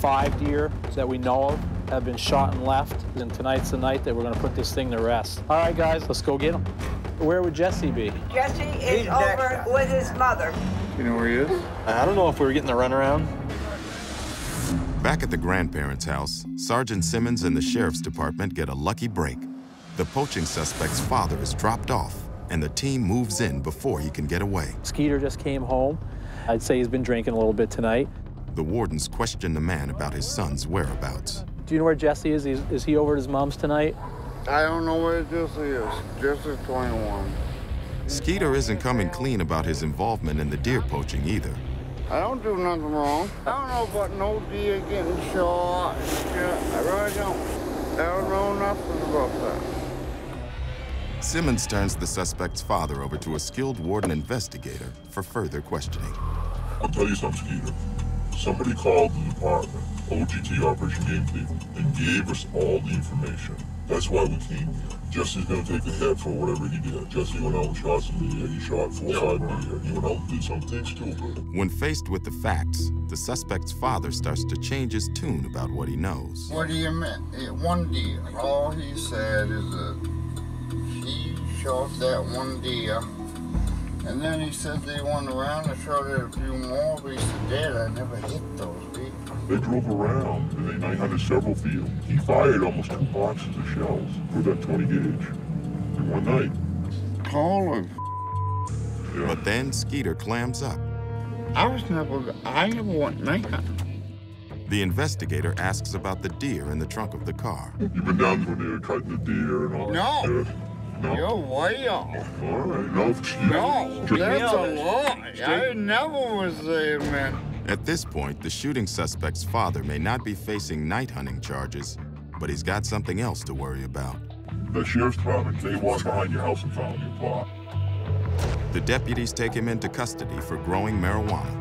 5 deer that we know of have been shot and left, and tonight's the night that we're going to put this thing to rest. All right, guys, let's go get him. Where would Jesse be? Jesse is over with his mother. You know where he is? I don't know if we were getting the runaround. Back at the grandparents' house, Sergeant Simmons and the sheriff's department get a lucky break. The poaching suspect's father is dropped off, and the team moves in before he can get away. Skeeter just came home. I'd say he's been drinking a little bit tonight. The wardens question the man about his son's whereabouts. Do you know where Jesse is? Is he over at his mom's tonight? I don't know where Jesse is. Jesse's 21. Skeeter isn't coming clean about his involvement in the deer poaching either. I don't do nothing wrong. I don't know about no deer getting shot and shit. I really don't. I don't know nothing about that. Simmons turns the suspect's father over to a skilled warden investigator for further questioning. I'll tell you something, Skeeter. Somebody called the department, OGT, Operation Game Day, and gave us all the information. That's why we came here. Jesse's gonna take the head for whatever he did. Jesse went out and shot some deer. He shot 4 or 5 deer. He went out and did some things too. When faced with the facts, the suspect's father starts to change his tune about what he knows. What do you mean? It, 1 deer. All he said is that he shot that 1 deer. And then he said they went around and shot at a few more, but he said, Dad, I never hit those people. They drove around and they 900 several fields. He fired almost 2 boxes of shells with that 20 gauge in 1 night. Call him. Yeah. But then Skeeter clams up. I never went night hunting. The investigator asks about the deer in the trunk of the car. You've been down there cutting the deer and all that stuff. No. You're way off. All right, no, that's a lie. I never was there, man. At this point, the shooting suspect's father may not be facing night hunting charges, but he's got something else to worry about. The sheriff's department, they walked behind your house and found your pot. The deputies take him into custody for growing marijuana.